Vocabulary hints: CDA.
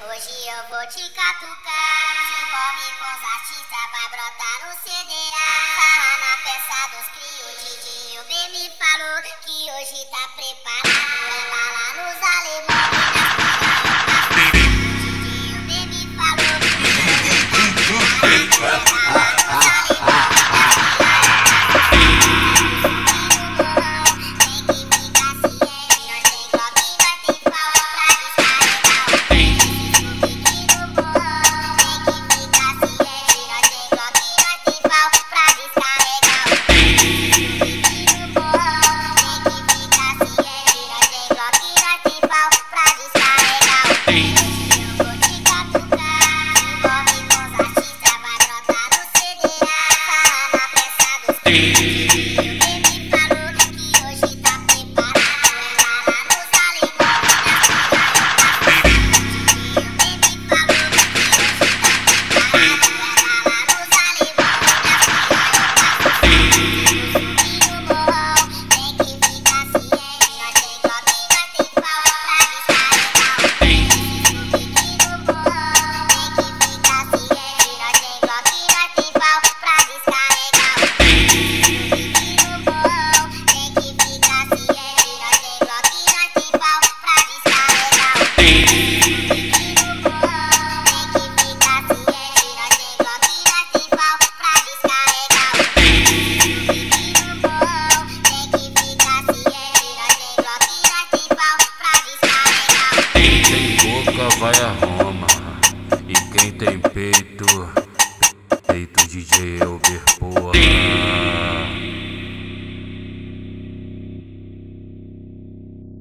Hoje eu vou te catucar. Se envolve com os artistas, vai brotar no CDA.